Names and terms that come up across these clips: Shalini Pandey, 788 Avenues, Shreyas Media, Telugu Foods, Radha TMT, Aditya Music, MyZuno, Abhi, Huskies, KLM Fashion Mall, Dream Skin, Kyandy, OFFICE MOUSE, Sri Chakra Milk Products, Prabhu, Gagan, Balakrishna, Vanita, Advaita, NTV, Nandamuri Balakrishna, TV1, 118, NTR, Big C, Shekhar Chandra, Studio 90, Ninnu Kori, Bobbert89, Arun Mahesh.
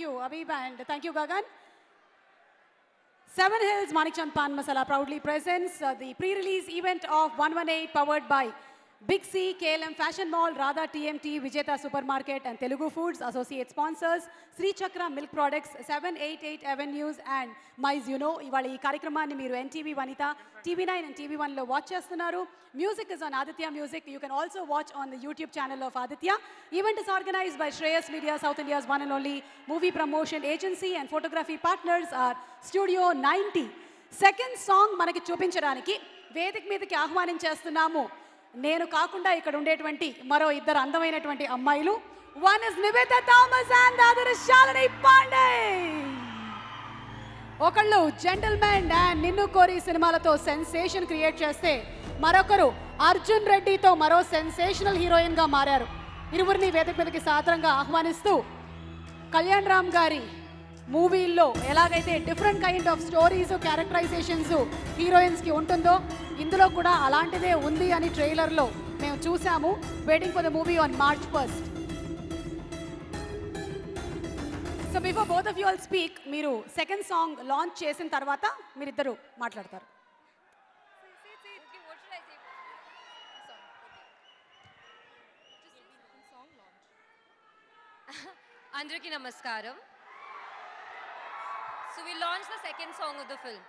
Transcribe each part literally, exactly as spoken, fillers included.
you, Abhi, and thank you, Gagan. Seven Hills Manikchand Pan Masala proudly presents uh, the pre-release event of one one eight, powered by Big C, K L M Fashion Mall, Radha T M T, Vijeta Supermarket and Telugu Foods, associate sponsors, Sri Chakra Milk Products, seven eighty-eight Avenues and MyZuno. Ivala ee karyakramanni meeru N T V Vanita, T V nine and T V one lo watch chestunaru. Music is on Aditya Music. You can also watch on the YouTube channel of Aditya. Event is organized by Shreyas Media, South India's one and only movie promotion agency, and photography partners are Studio ninety. Second song manaki chupinchadaniki vedik meediki aahvanam chestunamu. నేను కాకుండా ఇక్కడ ఉండేటువంటి మరో ఇద్దరు అందమైనటువంటి అమ్మాయిలు. One is Nivetha Thomas and the other is Shalini Pandey. ఒకళ్ళు Gentleman and Ninnu Kori సినిమాలతో సెన్సేషన్ క్రియేట్ చేస్తే, మరొకరు అర్జున్ రెడ్డితో మరో సెన్సేషనల్ హీరోయిన్ గా మారారు. ఇరువురిని వేదిక మీదకి సాధారణంగా ఆహ్వానిస్తూ, కళ్యాణ్ రామ్ గారి మూవీల్లో ఎలాగైతే different kind of stories, characterisations హీరోయిన్స్కి ఉంటుందో, ఇందులో కూడా అలాంటిదే ఉంది అని ట్రైలర్లో మేము చూసాము. Waiting for the movie on March first. So before both of you all speak, మీరు సెకండ్ సాంగ్ లాంచ్ చేసిన తర్వాత మీరిద్దరు మాట్లాడతారు. అందరికీ నమస్కారం. So we launched the second song of the film.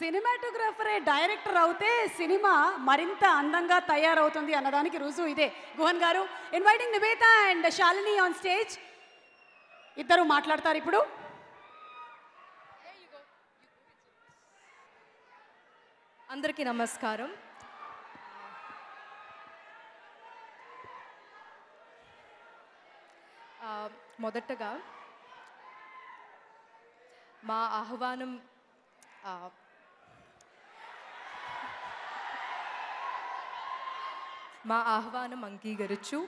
సినిమాటోగ్రాఫరే డైరెక్టర్ అవుతే సినిమా మరింత అందంగా తయారవుతుంది అన్నదానికి రుజువు ఇదే. Guhan garu, inviting Nivetha and Shalini on stage. ఇద్దరు మాట్లాడతారు ఇప్పుడు. అందరికీ నమస్కారం. మొదటగా మా ఆహ్వానం మా ఆహ్వానం అంగీకరించు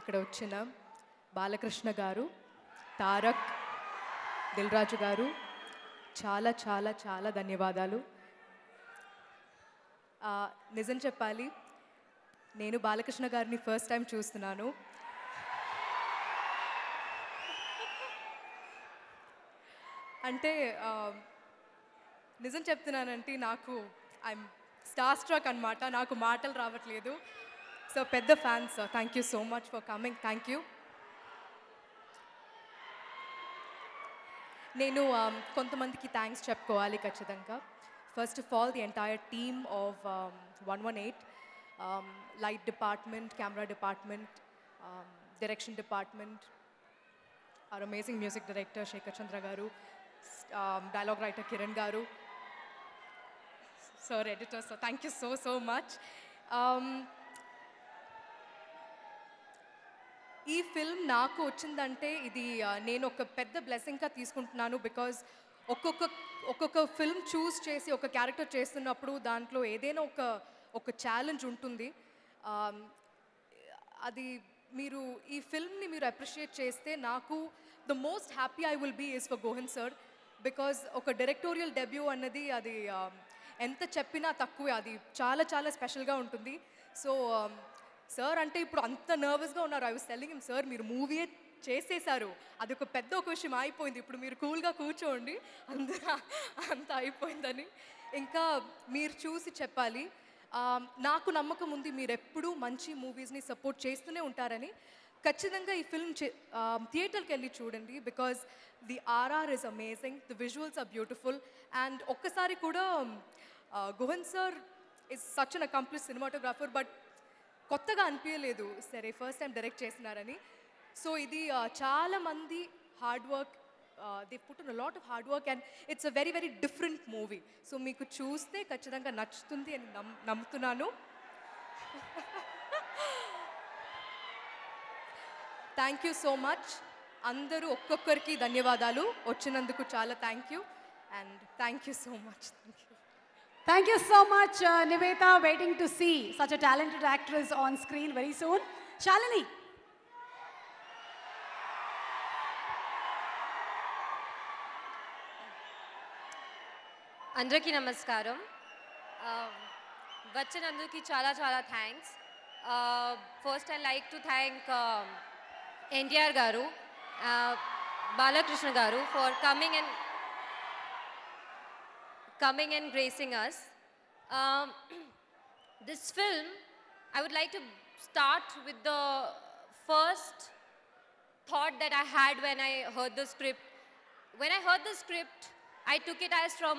ఇక్కడ వచ్చిన బాలకృష్ణ గారు, తారక్, దిల్రాజు గారు చాలా చాలా చాలా ధన్యవాదాలు. నిజం చెప్పాలి, నేను బాలకృష్ణ గారిని ఫస్ట్ టైం చూస్తున్నాను. అంటే నిజం చెప్తున్నానంటే నాకు ఐఎమ్ స్టార్ స్ట్రక్ అనమాట. నాకు మాటలు రావట్లేదు. సో పెద్ద fans sir, thank you so much for coming. Thank you. నేను కొంతమందికి థ్యాంక్స్ చెప్పుకోవాలి ఖచ్చితంగా. First of all the entire team of one one eight, light department, camera department, direction department, our amazing music director Shekhar Chandra garu, dialogue writer Kiran garu, sir editor sir, thank you so so much. ఈ film నాకు వచ్చిందంటే ఇది నేను ఒక పెద్ద బ్లెస్సింగ్గా తీసుకుంటున్నాను. Because ఒక్కొక్క ఒక్కొక్క ఫిల్మ్ చూస్ చేసి ఒక క్యారెక్టర్ చేస్తున్నప్పుడు దాంట్లో ఏదైనా ఒక ఒక ఛాలెంజ్ ఉంటుంది. అది మీరు ఈ ఫిల్మ్ని మీరు అప్రిషియేట్ చేస్తే నాకు the most happy I will be is for Gohan sir, because ఒక డైరెక్టోరియల్ డెబ్యూ అన్నది అది ఎంత చెప్పినా తక్కువే, అది చాలా చాలా స్పెషల్గా ఉంటుంది. సో సార్ అంటే ఇప్పుడు అంత నర్వస్గా ఉన్నారు. I was telling him sir మీరు మూవీ చేసేసారు, అది ఒక పెద్ద ఒక విషయం అయిపోయింది, ఇప్పుడు మీరు కూల్గా కూర్చోండి అంత అంత అయిపోయిందని. ఇంకా మీరు చూసి చెప్పాలి. నాకు నమ్మకం ఉంది మీరు ఎప్పుడూ మంచి మూవీస్ని సపోర్ట్ చేస్తూనే ఉంటారని. ఖచ్చితంగా ఈ ఫిల్మ్ థియేటర్కి వెళ్ళి చూడండి, because the RR is amazing, the visuals are beautiful. And ఒక్కసారి కూడా Guhan sir is such an accomplished cinematographer, but కొత్తగా అనిపించలేదు సరే ఫస్ట్ టైం డైరెక్ట్ చేస్తున్నారని. సో ఇది చాలామంది hard work, they put in a lot of hard work and it's a very very different movie. So మీకు చూస్తే ఖచ్చితంగా నచ్చుతుంది అని నమ్ నమ్ముతున్నాను. థ్యాంక్ యూ సో మచ్ అందరూ, ఒక్కొక్కరికి ధన్యవాదాలు వచ్చినందుకు, చాలా thank you and thank you so much. Thank you thank you so much Nivetha. Waiting to see such a talented actress on screen very soon. Shalini, అందరికీ నమస్కారం. వచ్చినందుకు చాలా చాలా thanks. First I like to thank NTR garu, Balakrishna garu for coming and coming and gracing us. This film I would like to start with the first thought that I had when I heard the script. When I heard the script I took it as from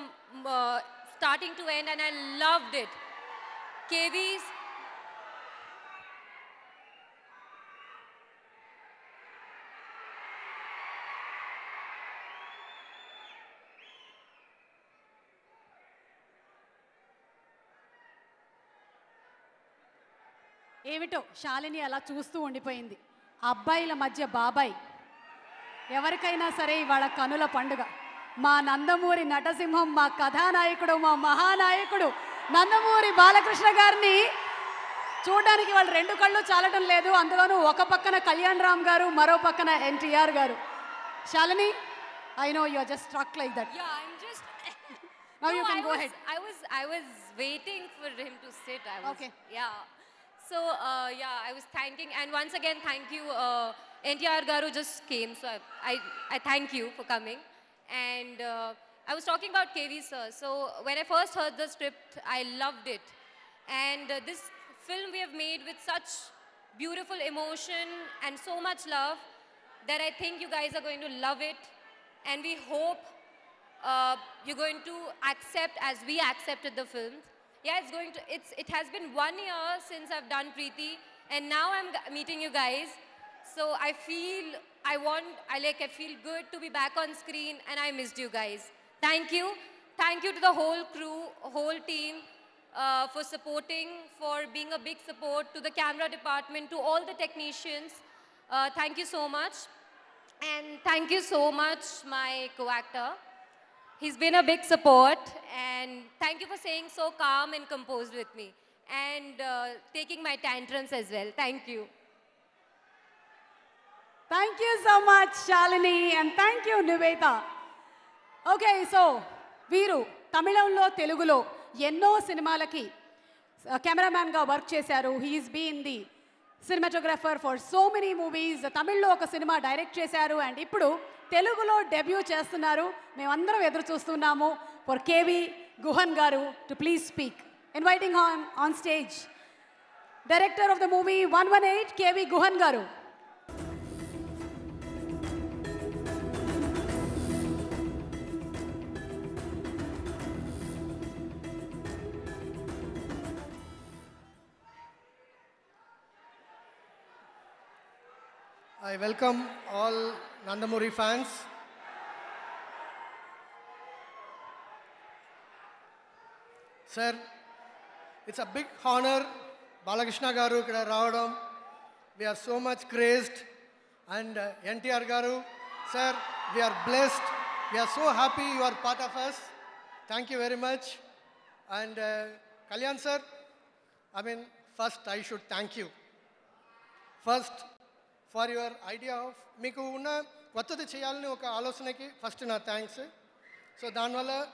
uh, starting to end and I loved it. K V's ఏమిటో శాలిని అలా చూస్తూ ఉండిపోయింది. అబ్బాయిల మధ్య బాబాయ్ ఎవరికైనా సరే ఇవాళ కనుల పండుగ. మా నందమూరి నటసింహం, మా కథానాయకుడు, మా మహానాయకుడు నందమూరి బాలకృష్ణ గారిని చూడడానికి వాళ్ళు రెండు కళ్ళు చాలటం లేదు. అందులోనూ ఒక పక్కన కళ్యాణ్ రామ్ గారు, మరో పక్కన NTR garu. Shalini, I know you are just struck like that. Yeah I am just now you can go ahead. I was I was waiting for him to sit. I was okay yeah. So yeah I was thanking and once again thank you NTR garu just came. So I I thank you for coming. And uh, I was talking about K V sir. So when I first heard the script, I loved it. And uh, this film we have made with such beautiful emotion and so much love that I think you guys are going to love it. And we hope uh, you're going to accept as we accepted the film. Yeah, it's going to. It's. It has been one year since I've done Preeti, and now I'm meeting you guys. So I feel. I want, I like, I feel good to be back on screen and I missed you guys. Thank you. Thank you to the whole crew, whole team uh, for supporting, for being a big support, to the camera department, to all the technicians. Uh, thank you so much. And thank you so much, my co-actor. He's been a big support and thank you for staying so calm and composed with me and uh, taking my tantrums as well. Thank you. Thank you so much, Shalini, and thank you, Nivetha. Okay, so, Veeru, Tamilamlo, Telugulo, Yenno Cinemalaki, cameraman ga work chesaru. He's been the cinematographer for so many movies. Tamillo oka cinema direct chesaru, and ippudu Telugulo debut chestunnaru. Memandaram eduru chustunnamu for K V Guhan garu to please speak. Inviting him on stage, director of the movie one one eight, K V Guhan garu. I welcome all Nandamuri fans. Sir, it's a big honor. Balakrishna garu ikkada raavadam. We are so much crazed. And uh, N T R garu, sir, we are blessed We are so happy you are part of us. Thank you very much. And uh, Kalyan sir, I mean, first I should thank you. First, for your idea of Miku Una, Vatadu Cheyalani Oka Alosanaki, first na thanks. So, Danwala,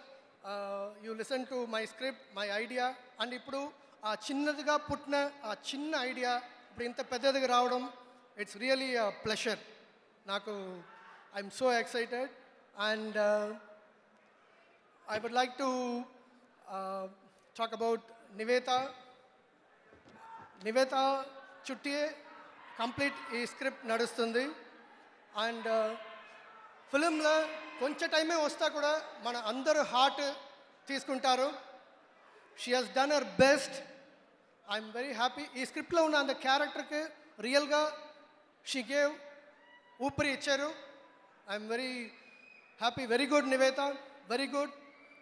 uh, you listened to my script, my idea, and Ippudu, a Chinnaduga Putna, a Chinna idea, Printa Pedadaga Raavadam, it's really a pleasure. Naku, I'm so excited. And uh, I would like to uh, talk about Nivetha. Nivetha Chuttiye complete ee script nadustundi. And uh, film la koncha time e vasta kuda mana andaru heart teeskuntaru. She has done her best. I'm very happy. Ee script lo unna and character ki real ga she gave upari icharu. I'm very happy. Very good, Nivetha. Very good.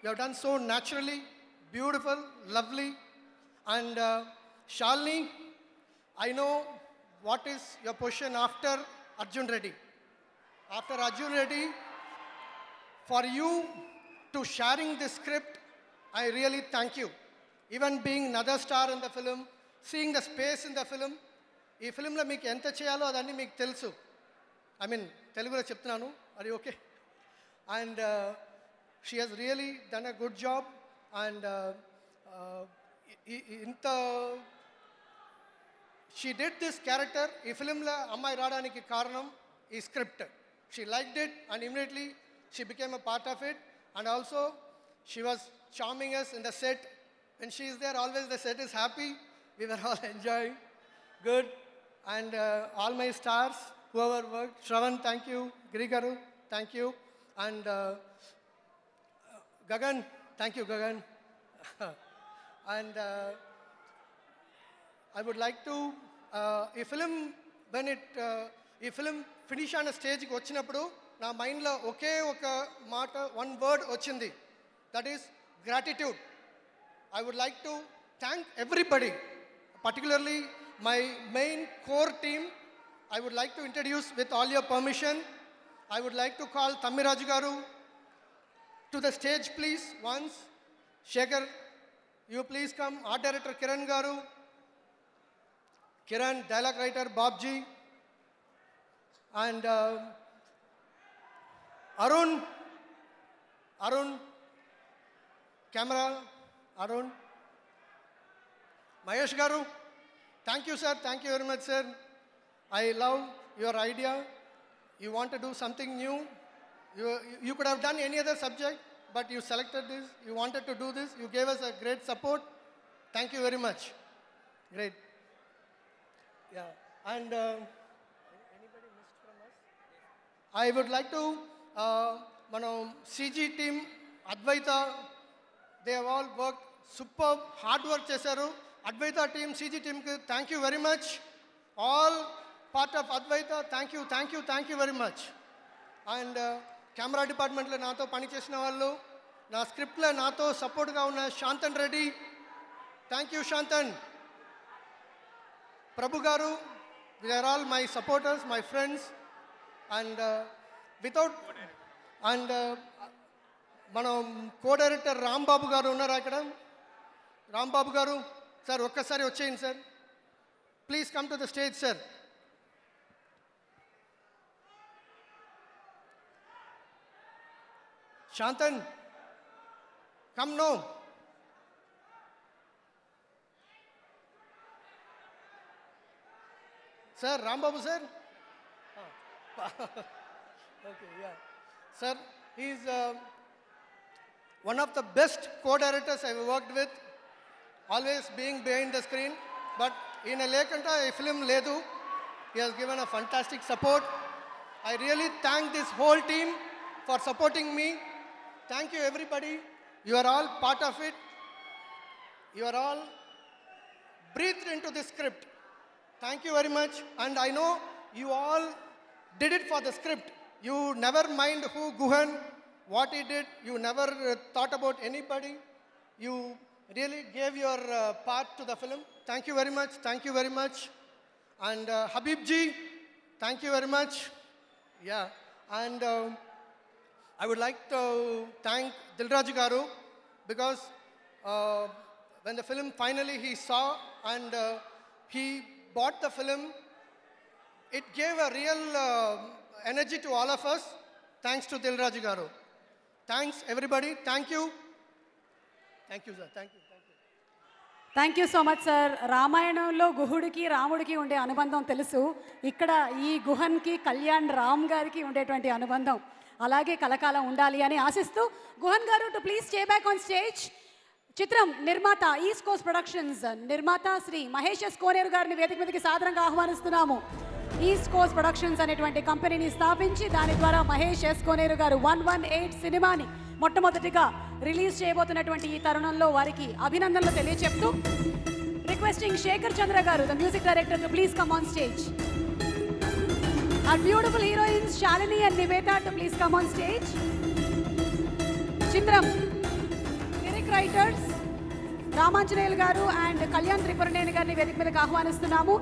You have done so naturally, beautiful, lovely. And uh, Shalini, I know what is your position after Arjun Reddy. After Arjun Reddy, for you to sharing this script, I really thank you. Even being another star in the film, seeing the space in the film, ee film lo meeku enta cheyalo adanni meeku telusu. I mean, Telugu lo cheptunanu. Are you okay? And uh, she has really done a good job. And uh, uh, in the, she did this character. Ee film la Ammai Radaniki Karanam is script. She liked it, and immediately she became a part of it. And also, she was charming us in the set. When she is there, always the set is happy. We were all enjoying. Good. And uh, all my stars, whoever worked. Shravan, thank you. Girigaru, thank you. And uh, Gagan, thank you, Gagan. And uh, I would like to, uh, a film, when it, uh, a film finish on a stage, na mind la okay, oka mata, one word ochindi. That is gratitude. I would like to thank everybody, particularly my main core team. I would like to introduce, with all your permission, I would like to call Thammiraju Garu to the stage, please, once. Shekhar, you please come. Art director Kiran Garu. Kiran, dialogue writer Babji. And uh, Arun. Arun. Camera. Arun. Mahesh Garu. Thank you, sir. Thank you very much, sir. I love your idea. You want to do something new. You, you could have done any other subject, but you selected this. You wanted to do this. You gave us a great support. Thank you very much. Great. Yeah. And uh, anybody missed from us? I would like to, uh, you know, C G team, Advaita, they have all worked superb, hard work. Chesaru. Advaita team, C G team, thank you very much. All part of Advaita, thank you, thank you, thank you very much. And uh, camera department le nato pani chesina vallu, na script le nato support ga unna Shantan Reddy, thank you Shantan. Prabhu Garu, they are all my supporters, my friends, and uh, without and uh, manam co-director Ram Babu Garu unnaru ikkada. Ram Babu Garu, sir, okkasari vacheyindi sir. Please come to the stage, sir. Shantan, come now. Sir, Ram Babu, sir. Oh. Okay, yeah. Sir, he is uh, one of the best co-directors I've worked with, always being behind the screen. But in a lekanta, a film ledu, he has given a fantastic support. I really thank this whole team for supporting me. Thank you, everybody. You are all part of it. You are all breathed into this script. Thank you very much. And I know you all did it for the script. You never mind who Guhan, what he did. You never uh, thought about anybody. You really gave your uh, part to the film. Thank you very much. Thank you very much. And uh, Habib ji, thank you very much. Yeah. And Uh, I would like to thank Dilraji Garu because uh, when the film finally he saw and uh, he bought the film, it gave a real uh, energy to all of us. Thanks to Dilraji Garu. Thanks everybody. Thank you. Thank you, sir. Thank you. Thank you so much, sir. Ramayanamlo Guhudiki Ramudiki unde anubandham telusu. Ikkada ee Guhanki Kalyan Ram gariki undetuvanti anubandham alage kalakala undali ani aasistu Guhan garu to please stay back on stage. Chitram Nirmata East Coast Productions Nirmata Sri Mahesh Koner garini vedika mediki sadaranga aahvanistunnamu. East Coast Productions అనేటువంటి కంపెనీని స్థాపించి దాని ద్వారా Mahesh yes కోనేరు గారు one one eight సినిమాని మొట్టమొదటిగా release చేయబోతున్నటువంటి ఈ తరుణంలో వారికి అభినందనలు తెలియజేస్తూ requesting Shekhar Chandra garu the music director to please come on stage. Our beautiful heroines Shalini and Nivetha to please come on stage. చిత్రం lyric writers Ramanjaneyulu garu and Kalyan Tripuraneni గారిని వేదిక మీదకి ఆహ్వానిస్తున్నాము.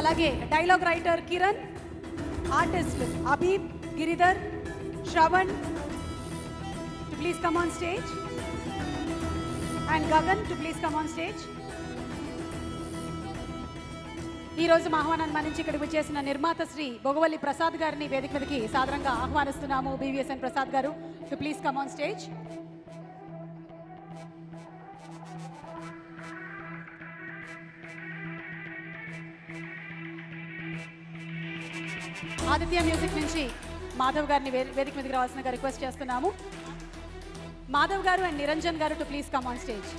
అలాగే dialogue writer Kiran, artist Habib Giridhar, Shravan to please come on stage and Gagan to please come on stage. ఈరోజు మా ఆహ్వానాన్ని మన్నించి ఇక్కడికి చేసిన నిర్మాత శ్రీ భోగవల్లి ప్రసాద్ గారిని వేదిక మీదకి సాధారణంగా ఆహ్వానిస్తున్నాము. BVSN Prasad garu to please come on stage. Aditya Music నుంచి మాధవ్ గారిని వేదిక మీదకి రావాల్సిన రిక్వెస్ట్ చేస్తున్నాము. మాధవ్ గారు and Niranjan garu to please come on stage.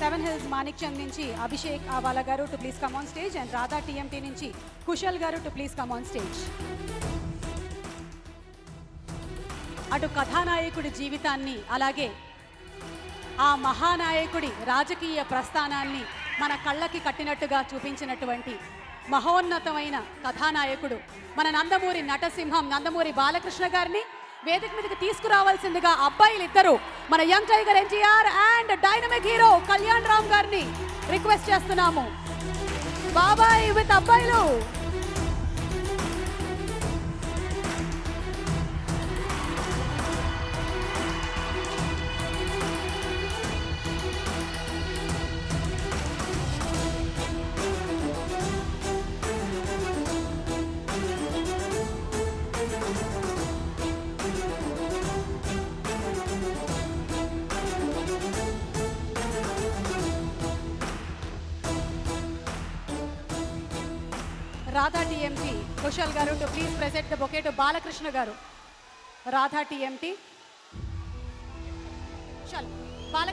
Seven hills Manikchand నుంచి Abhishek Awala garu to please come on stage and Radha TMT నుంచి Kushal garu to please come on stage. అటు కథానాయకుడి జీవితాన్ని అలాగే ఆ మహానాయకుడి రాజకీయ ప్రస్థానాన్ని మన కళ్ళకి కట్టినట్టుగా చూపించినటువంటి మహోన్నతమైన కథానాయకుడు మన నందమూరి నటసింహం నందమూరి బాలకృష్ణ గారిని వేదిక మీదకి తీసుకురావాల్సిందిగా అబ్బాయిలు ఇద్దరు మన young tiger NTR and dynamic hero Kalyan Ram గారిని రిక్వెస్ట్ చేస్తున్నాము. బాబాయ్ విత్ అబ్బాయిలు. Radha TMT Kushal garu to please present the bouquet to Balakrishna garu. Radha TMT Kushal Bala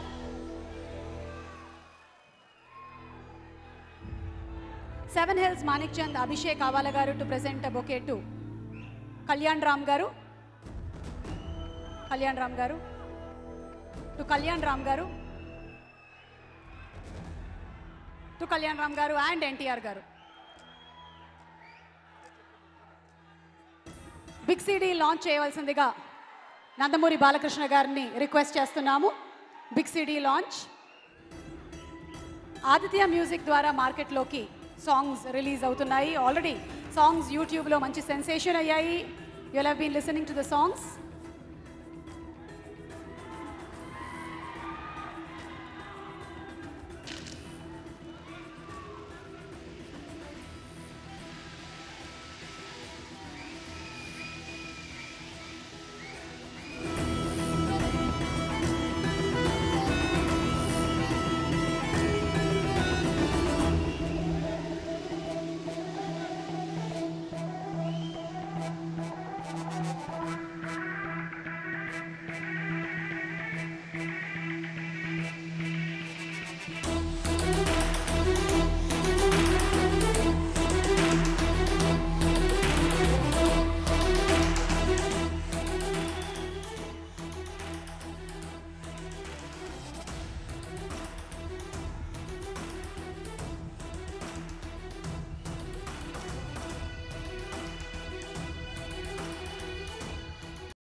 seven hills Manikchand Abhishek Awala garu to present the bouquet to Kalyan Ram garu. Kalyan Ram గారు టు కళ్యాణ్ రామ్ గారు టు కళ్యాణ్ రామ్ గారు అండ్ ఎన్టీఆర్ గారు. బిగ్ సిడీ లాంచ్ చేయవలసిందిగా నందమూరి బాలకృష్ణ గారిని రిక్వెస్ట్ చేస్తున్నాము. Big CD launch Aditya Music ద్వారా మార్కెట్లోకి సాంగ్స్ రిలీజ్ అవుతున్నాయి. ఆల్రెడీ సాంగ్స్ యూట్యూబ్లో మంచి సెన్సేషన్ అయ్యాయి. You have been listening to the songs.